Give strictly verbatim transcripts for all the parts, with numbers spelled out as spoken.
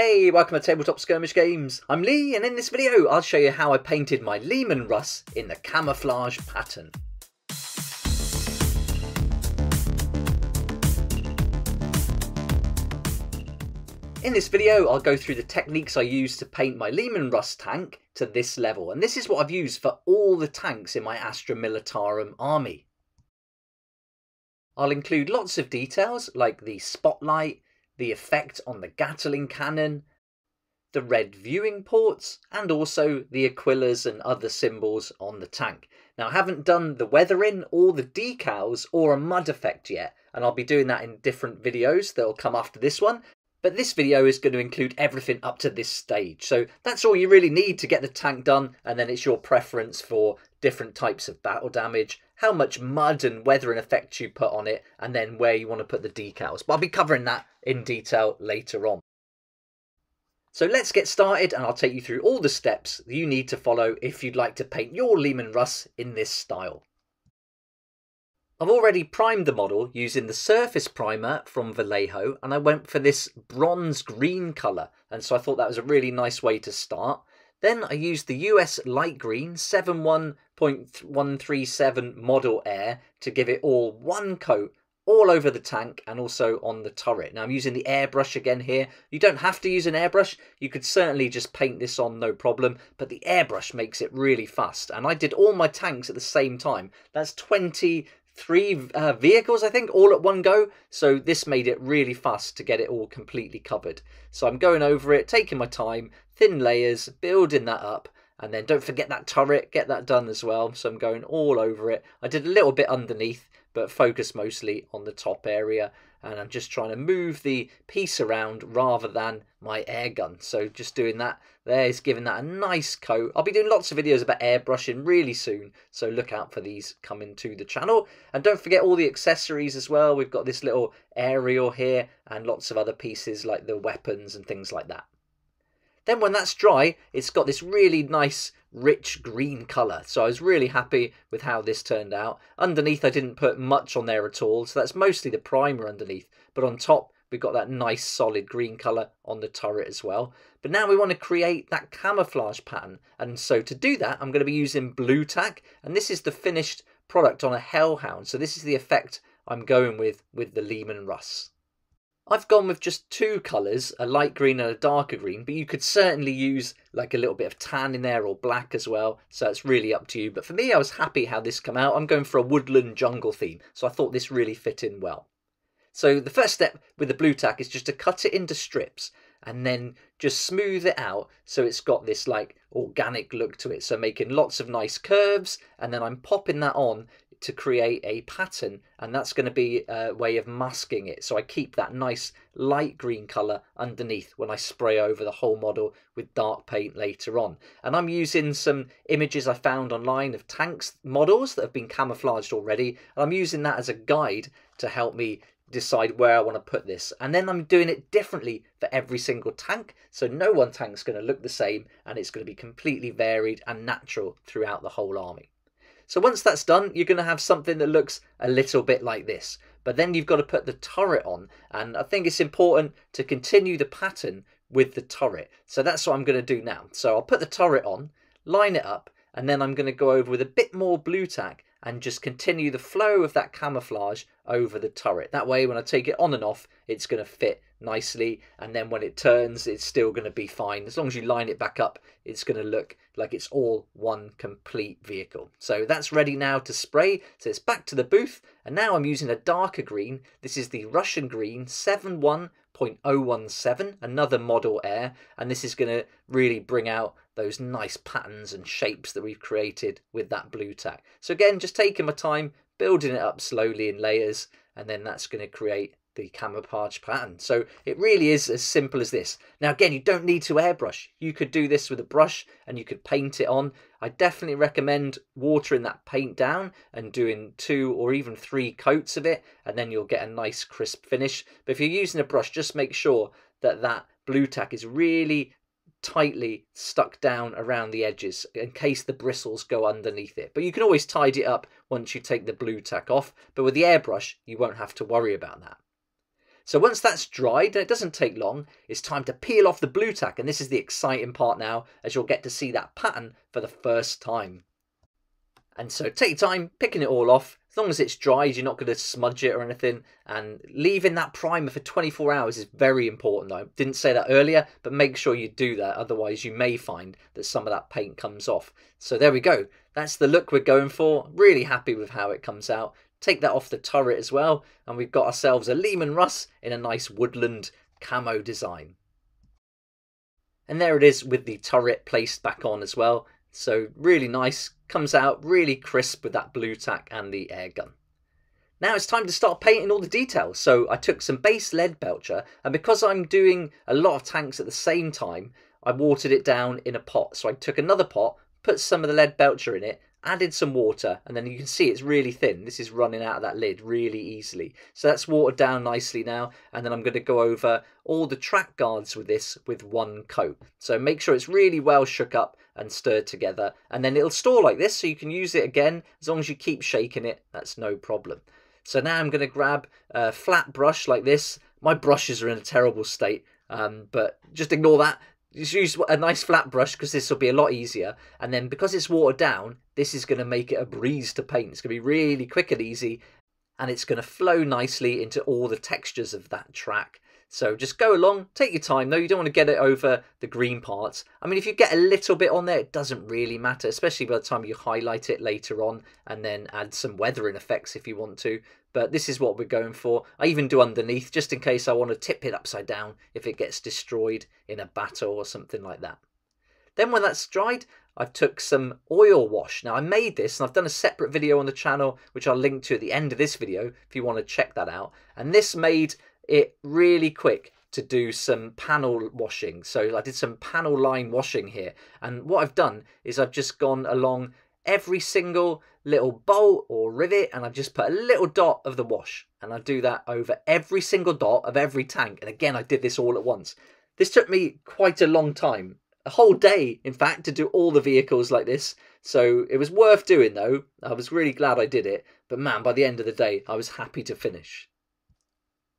Hey, welcome to Tabletop Skirmish Games. I'm Lee, and in this video I'll show you how I painted my Leman Russ in the camouflage pattern. In this video I'll go through the techniques I used to paint my Leman Russ tank to this level, and this is what I've used for all the tanks in my Astra Militarum army. I'll include lots of details like the spotlight, the effect on the Gatling cannon, the red viewing ports, and also the Aquillas and other symbols on the tank. Now, I haven't done the weathering or the decals or a mud effect yet, and I'll be doing that in different videos that'll come after this one, but this video is going to include everything up to this stage. So that's all you really need to get the tank done, and then it's your preference for different types of battle damage, how much mud and weathering effects you put on it, and then where you want to put the decals. But I'll be covering that in detail later on. So let's get started, and I'll take you through all the steps that you need to follow if you'd like to paint your Leman Russ in this style. I've already primed the model using the Surface Primer from Vallejo, and I went for this bronze green colour, and so I thought that was a really nice way to start. Then I used the U S light green seventy-one point one three seven model air to give it all one coat all over the tank and also on the turret. Now I'm using the airbrush again here. You don't have to use an airbrush. You could certainly just paint this on, no problem, but the airbrush makes it really fast. And I did all my tanks at the same time. That's twenty-three uh, vehicles, I think, all at one go. So this made it really fast to get it all completely covered. So I'm going over it, taking my time, thin layers, building that up, and then don't forget that turret, get that done as well. So I'm going all over it. I did a little bit underneath, but focus mostly on the top area, and I'm just trying to move the piece around rather than my air gun. So just doing that there is giving that a nice coat. I'll be doing lots of videos about airbrushing really soon, so look out for these coming to the channel. And don't forget all the accessories as well. We've got this little aerial here and lots of other pieces like the weapons and things like that. Then when that's dry, it's got this really nice rich green colour. So I was really happy with how this turned out. Underneath I didn't put much on there at all, so that's mostly the primer underneath. But on top we've got that nice solid green colour on the turret as well. But now we want to create that camouflage pattern. And so to do that I'm going to be using blue tack. And this is the finished product on a hellhound. So this is the effect I'm going with with the Leman Russ. I've gone with just two colours, a light green and a darker green, but you could certainly use like a little bit of tan in there or black as well, so it's really up to you. But for me, I was happy how this came out. I'm going for a woodland jungle theme, so I thought this really fit in well. So the first step with the blue tack is just to cut it into strips and then just smooth it out so it's got this like organic look to it. So making lots of nice curves, and then I'm popping that on to create a pattern, and that's going to be a way of masking it. So I keep that nice light green colour underneath when I spray over the whole model with dark paint later on. And I'm using some images I found online of tanks models that have been camouflaged already, and I'm using that as a guide to help me decide where I want to put this. And then I'm doing it differently for every single tank, so no one tank's going to look the same, and it's going to be completely varied and natural throughout the whole army. So once that's done, you're going to have something that looks a little bit like this. But then you've got to put the turret on. And I think it's important to continue the pattern with the turret. So that's what I'm going to do now. So I'll put the turret on, line it up, and then I'm going to go over with a bit more blue tack and just continue the flow of that camouflage over the turret. That way, when I take it on and off, it's going to fit nicely. And then when it turns, it's still going to be fine. As long as you line it back up, it's going to look like it's all one complete vehicle. So that's ready now to spray. So it's back to the booth. And now I'm using a darker green. This is the Russian Green seventy-one point zero one seven, another model air. And this is going to really bring out those nice patterns and shapes that we've created with that blue tack. So again, just taking my time, building it up slowly in layers, and then that's going to create the camouflage pattern. So it really is as simple as this. Now again, you don't need to airbrush. You could do this with a brush and you could paint it on. I definitely recommend watering that paint down and doing two or even three coats of it, and then you'll get a nice crisp finish. But if you're using a brush, just make sure that that blue tack is really tightly stuck down around the edges in case the bristles go underneath it. But you can always tidy it up once you take the blue tack off, but with the airbrush you won't have to worry about that. So once that's dried, it doesn't take long, it's time to peel off the blue tack, and this is the exciting part now, as you'll get to see that pattern for the first time. And so take your time picking it all off. As long as it's dried, you're not going to smudge it or anything. And leaving that primer for twenty-four hours is very important. I didn't say that earlier, but make sure you do that. Otherwise, you may find that some of that paint comes off. So there we go. That's the look we're going for. Really happy with how it comes out. Take that off the turret as well. And we've got ourselves a Leman Russ in a nice woodland camo design. And there it is with the turret placed back on as well. So really nice, comes out really crisp with that blue tack and the air gun. Now it's time to start painting all the details. So I took some base lead belcher, and because I'm doing a lot of tanks at the same time, I watered it down in a pot. So I took another pot, put some of the lead belcher in it, added some water, and then you can see it's really thin. This is running out of that lid really easily. So that's watered down nicely now, and then I'm going to go over all the track guards with this with one coat. So make sure it's really well shook up and stirred together, and then it'll store like this, so you can use it again as long as you keep shaking it. That's no problem. So now I'm going to grab a flat brush like this. My brushes are in a terrible state, um, but just ignore that. Just use a nice flat brush, because this will be a lot easier. And then because it's watered down, this is going to make it a breeze to paint. It's going to be really quick and easy, and it's going to flow nicely into all the textures of that track. So just go along, take your time though. You don't want to get it over the green parts. I mean, if you get a little bit on there, it doesn't really matter, especially by the time you highlight it later on and then add some weathering effects if you want to. But this is what we're going for. I even do underneath, just in case I want to tip it upside down if it gets destroyed in a battle or something like that. Then when that's dried, I took some oil wash. Now I made this, and I've done a separate video on the channel, which I'll link to at the end of this video if you want to check that out. And this made it really quick to do some panel washing. So I did some panel line washing here, and what I've done is I've just gone along every single little bolt or rivet, and I've just put a little dot of the wash, and I do that over every single dot of every tank. And again, I did this all at once. This took me quite a long time, a whole day in fact, to do all the vehicles like this. So it was worth doing though. I was really glad I did it, but man, by the end of the day I was happy to finish.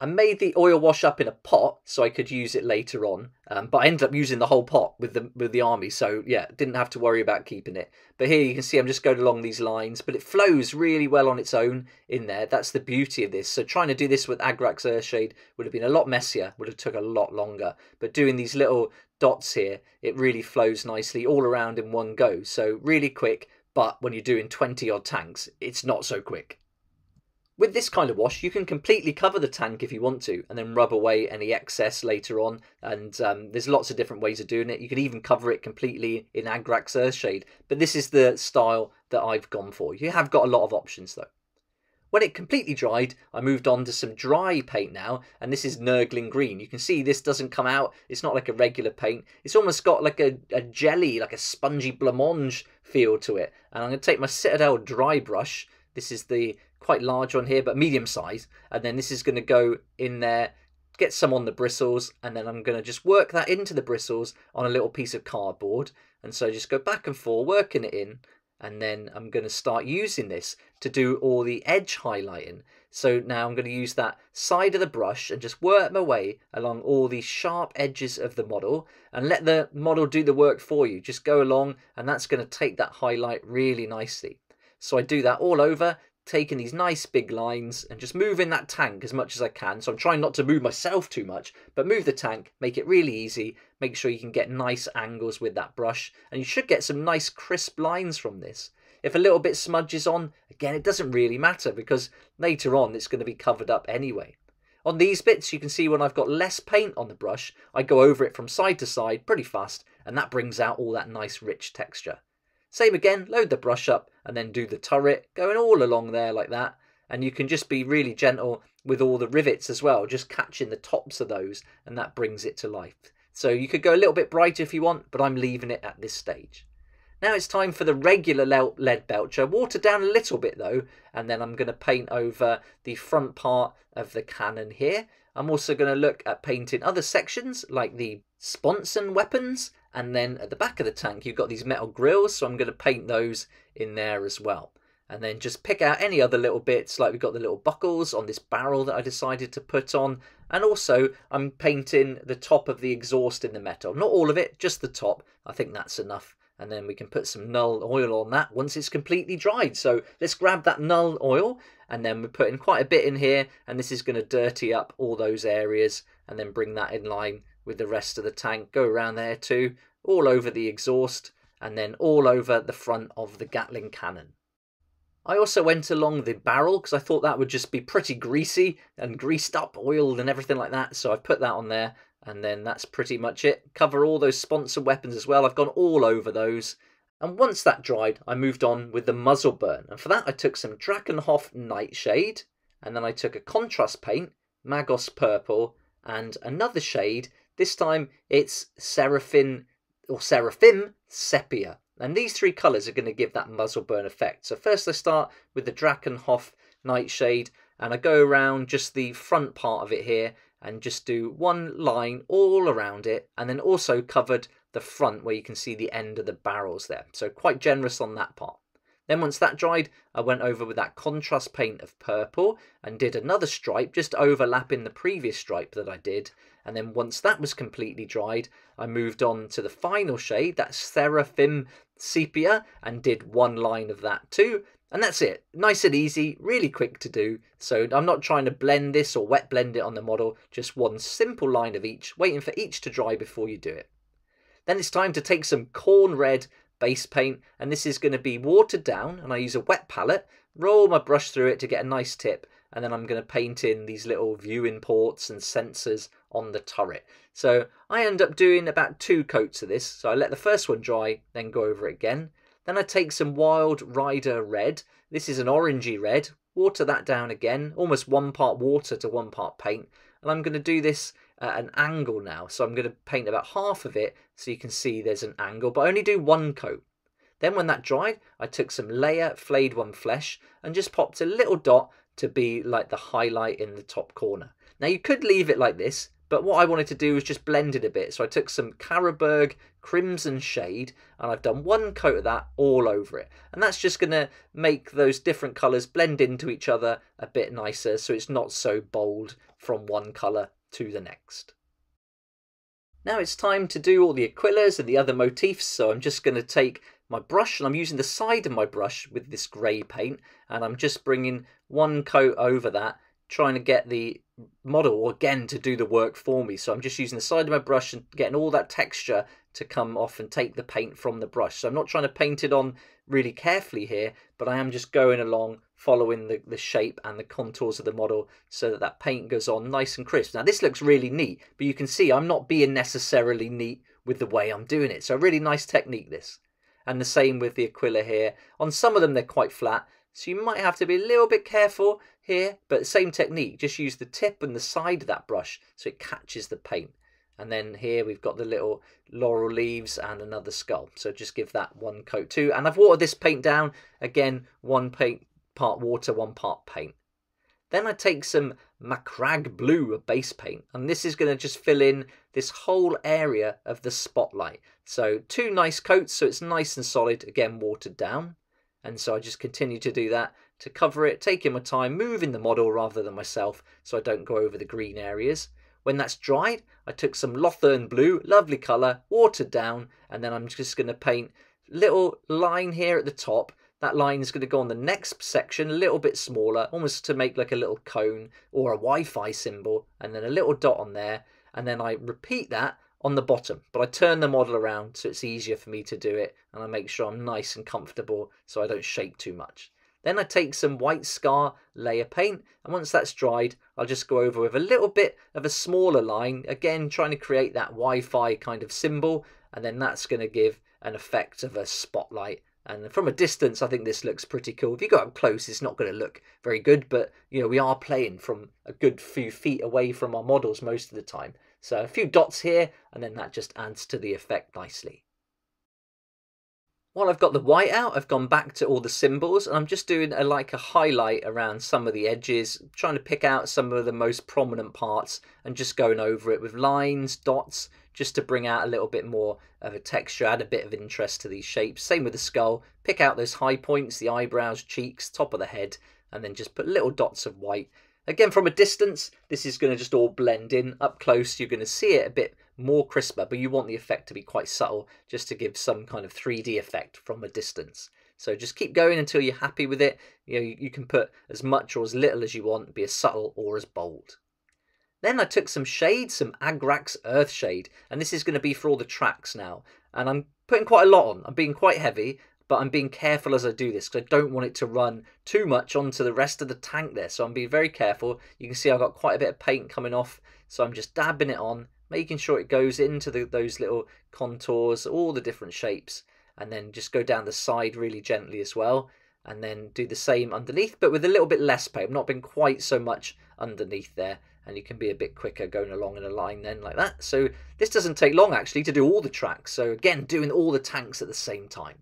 I made the oil wash up in a pot so I could use it later on, um, but I ended up using the whole pot with the with the army, so yeah, didn't have to worry about keeping it. But here you can see I'm just going along these lines, but it flows really well on its own in there. That's the beauty of this. So trying to do this with Agrax Earthshade would have been a lot messier, would have took a lot longer, but doing these little dots here, it really flows nicely all around in one go. So really quick, but when you're doing twenty odd tanks, it's not so quick. With this kind of wash, you can completely cover the tank if you want to, and then rub away any excess later on. And um, there's lots of different ways of doing it. You can even cover it completely in Agrax Earthshade, but this is the style that I've gone for. You have got a lot of options though. When it completely dried, I moved on to some dry paint now, and this is Nurgling Green. You can see this doesn't come out. It's not like a regular paint. It's almost got like a, a jelly, like a spongy blancmange feel to it. And I'm going to take my Citadel dry brush. This is the quite large on here, but medium size, and then this is going to go in there, get some on the bristles, and then I'm going to just work that into the bristles on a little piece of cardboard. And so just go back and forth working it in, and then I'm going to start using this to do all the edge highlighting. So now I'm going to use that side of the brush and just work my way along all the sharp edges of the model and let the model do the work for you. Just go along, and that's going to take that highlight really nicely. So I do that all over, taking these nice big lines and just moving that tank as much as I can. So I'm trying not to move myself too much, but move the tank, make it really easy. Make sure you can get nice angles with that brush, and you should get some nice crisp lines from this. If a little bit smudges on, again, it doesn't really matter, because later on it's going to be covered up anyway. On these bits, you can see when I've got less paint on the brush, I go over it from side to side pretty fast, and that brings out all that nice rich texture. Same again, load the brush up and then do the turret, going all along there like that. And you can just be really gentle with all the rivets as well, just catching the tops of those, and that brings it to life. So you could go a little bit brighter if you want, but I'm leaving it at this stage. Now it's time for the regular lead belcher, watered down a little bit though, and then I'm going to paint over the front part of the cannon here. I'm also going to look at painting other sections like the sponson weapons. And then at the back of the tank, you've got these metal grills, so I'm going to paint those in there as well. and then just pick out any other little bits, like we've got the little buckles on this barrel that I decided to put on, and also I'm painting the top of the exhaust in the metal. Not all of it, just the top. I think that's enough, and then we can put some nuln oil on that once it's completely dried. So let's grab that nuln oil, and then we're putting quite a bit in here, and this is going to dirty up all those areas, and then bring that in line with the rest of the tank. Go around there too, all over the exhaust, and then all over the front of the Gatling cannon. I also went along the barrel because I thought that would just be pretty greasy and greased up, oiled and everything like that. So I put that on there, and then that's pretty much it. Cover all those sponsor weapons as well. I've gone all over those. And once that dried, I moved on with the muzzle burn. And for that, I took some Drakenhof Nightshade, and then I took a contrast paint, Magos Purple, and another shade. This time it's seraphim or seraphim sepia. And these three colours are going to give that muzzle burn effect. So first I start with the Drakenhof Nightshade, and I go around just the front part of it here and just do one line all around it, and then also covered the front where you can see the end of the barrels there. So quite generous on that part. Then once that dried, I went over with that contrast paint of purple and did another stripe, just overlapping the previous stripe that I did. And then once that was completely dried, I moved on to the final shade, that's seraphim sepia, and did one line of that too. And that's it. Nice and easy, really quick to do. So I'm not trying to blend this or wet blend it on the model, just one simple line of each, waiting for each to dry before you do it. Then it's time to take some Corn Red base paint, and this is going to be watered down, and I use a wet palette, roll my brush through it to get a nice tip, and then I'm going to paint in these little viewing ports and sensors on the turret. So I end up doing about two coats of this, so I let the first one dry, then go over it again. Then I take some Wild Rider Red, this is an orangey red, water that down again, almost one part water to one part paint, and I'm going to do this at an angle now, so I'm going to paint about half of it so you can see there's an angle, but I only do one coat. Then when that dried, I took some layer flayed one flesh and just popped a little dot to be like the highlight in the top corner. Now you could leave it like this, but what I wanted to do was just blend it a bit, so I took some Caraberg Crimson shade, and I've done one coat of that all over it, and that's just going to make those different colours blend into each other a bit nicer, so it's not so bold from one colour to the next. Now it's time to do all the Aquillas and the other motifs, so I'm just going to take my brush, and I'm using the side of my brush with this grey paint, and I'm just bringing one coat over that, trying to get the model again to do the work for me. So I'm just using the side of my brush and getting all that texture to come off and take the paint from the brush. So I'm not trying to paint it on really carefully here, but I am just going along following the, the shape and the contours of the model so that that paint goes on nice and crisp. Now this looks really neat, but you can see I'm not being necessarily neat with the way I'm doing it. So a really nice technique this. And the same with the Aquila here. On some of them they're quite flat, so you might have to be a little bit careful here, but same technique, just use the tip and the side of that brush so it catches the paint. And then here we've got the little laurel leaves and another skull. So just give that one coat too. And I've watered this paint down. Again, one paint, part water, one part paint. Then I take some Macragge blue, a base paint. And this is going to just fill in this whole area of the spotlight. So two nice coats, so it's nice and solid, again, watered down. And so I just continue to do that to cover it, taking my time, moving the model rather than myself so I don't go over the green areas. When that's dried, I took some Lothurn blue, lovely colour, watered down, and then I'm just going to paint a little line here at the top. That line is going to go on the next section, a little bit smaller, almost to make like a little cone or a Wi-Fi symbol, and then a little dot on there, and then I repeat that on the bottom. But I turn the model around so it's easier for me to do it, and I make sure I'm nice and comfortable so I don't shake too much. Then I take some white scar layer paint, and once that's dried, I'll just go over with a little bit of a smaller line, again trying to create that Wi-Fi kind of symbol, and then that's going to give an effect of a spotlight. And from a distance, I think this looks pretty cool. If you go up close, it's not going to look very good, but you know, we are playing from a good few feet away from our models most of the time. So a few dots here, and then that just adds to the effect nicely. While I've got the white out, I've gone back to all the symbols, and I'm just doing a, like a highlight around some of the edges, trying to pick out some of the most prominent parts and just going over it with lines, dots, just to bring out a little bit more of a texture, add a bit of interest to these shapes. Same with the skull. Pick out those high points, the eyebrows, cheeks, top of the head, and then just put little dots of white. Again, from a distance, this is going to just all blend in. Up close, you're going to see it a bit more crisper, but you want the effect to be quite subtle just to give some kind of three D effect from a distance. So just keep going until you're happy with it. You know, you can put as much or as little as you want, be as subtle or as bold. Then I took some shade, some Agrax Earthshade, and this is going to be for all the tracks now. And I'm putting quite a lot on. I'm being quite heavy, but I'm being careful as I do this because I don't want it to run too much onto the rest of the tank there. So I'm being very careful. You can see I've got quite a bit of paint coming off, so I'm just dabbing it on, making sure it goes into the, those little contours, all the different shapes, and then just go down the side really gently as well, and then do the same underneath, but with a little bit less paint. I'm not been quite so much underneath there, and you can be a bit quicker going along in a line then like that. So this doesn't take long actually to do all the tracks. So again, doing all the tanks at the same time.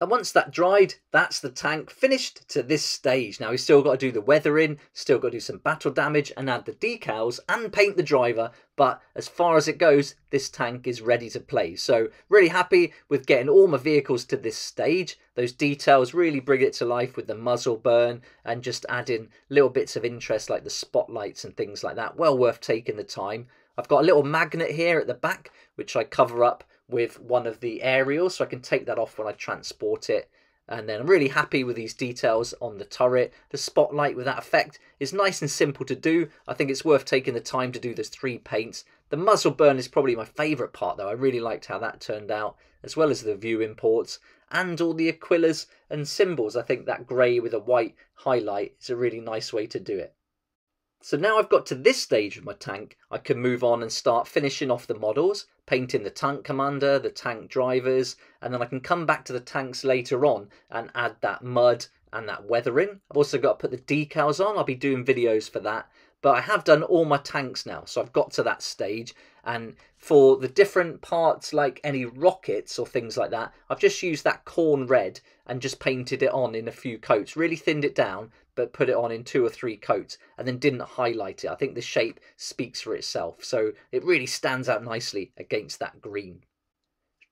And once that dried, that's the tank finished to this stage. Now, we've still got to do the weathering, still got to do some battle damage and add the decals and paint the driver. But as far as it goes, this tank is ready to play. So really happy with getting all my vehicles to this stage. Those details really bring it to life with the muzzle burn and just adding little bits of interest like the spotlights and things like that. Well worth taking the time. I've got a little magnet here at the back, which I cover up with one of the aerials, so I can take that off when I transport it. And then I'm really happy with these details on the turret. The spotlight with that effect is nice and simple to do. I think it's worth taking the time to do those three paints. The muzzle burn is probably my favourite part though. I really liked how that turned out, as well as the view imports and all the Aquillas and symbols. I think that grey with a white highlight is a really nice way to do it. So now I've got to this stage of my tank, I can move on and start finishing off the models, painting the tank commander, the tank drivers, and then I can come back to the tanks later on and add that mud and that weathering. I've also got to put the decals on, I'll be doing videos for that. But I have done all my tanks now, so I've got to that stage. And for the different parts, like any rockets or things like that, I've just used that corn red and just painted it on in a few coats. Really thinned it down, but put it on in two or three coats and then didn't highlight it. I think the shape speaks for itself, so it really stands out nicely against that green.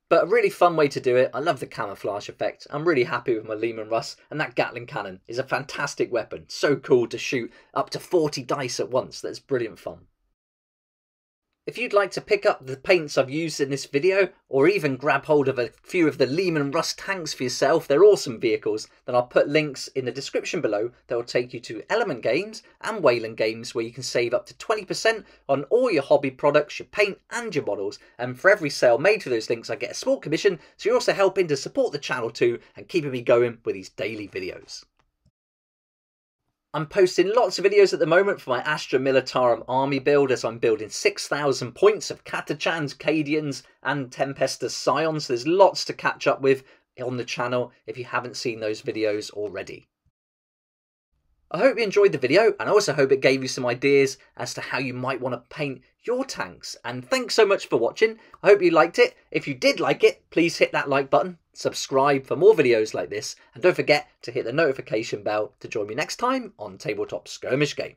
But a really fun way to do it. I love the camouflage effect. I'm really happy with my Leman Russ, and that Gatling cannon is a fantastic weapon. So cool to shoot up to forty dice at once. That's brilliant fun. If you'd like to pick up the paints I've used in this video, or even grab hold of a few of the Leman Russ tanks for yourself, they're awesome vehicles, then I'll put links in the description below that will take you to Element Games and Wayland Games, where you can save up to twenty percent on all your hobby products, your paint and your models. And for every sale made through those links, I get a small commission, so you're also helping to support the channel too and keeping me going with these daily videos. I'm posting lots of videos at the moment for my Astra Militarum army build as I'm building six thousand points of Catachans, Cadians and Tempestus Scions. There's lots to catch up with on the channel if you haven't seen those videos already. I hope you enjoyed the video, and I also hope it gave you some ideas as to how you might want to paint your tanks. And thanks so much for watching. I hope you liked it. If you did like it, please hit that like button. Subscribe for more videos like this, and don't forget to hit the notification bell to join me next time on Tabletop Skirmish Games.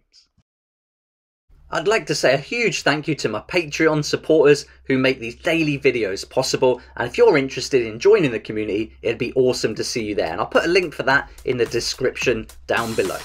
I'd like to say a huge thank you to my Patreon supporters who make these daily videos possible, and if you're interested in joining the community, it'd be awesome to see you there, and I'll put a link for that in the description down below.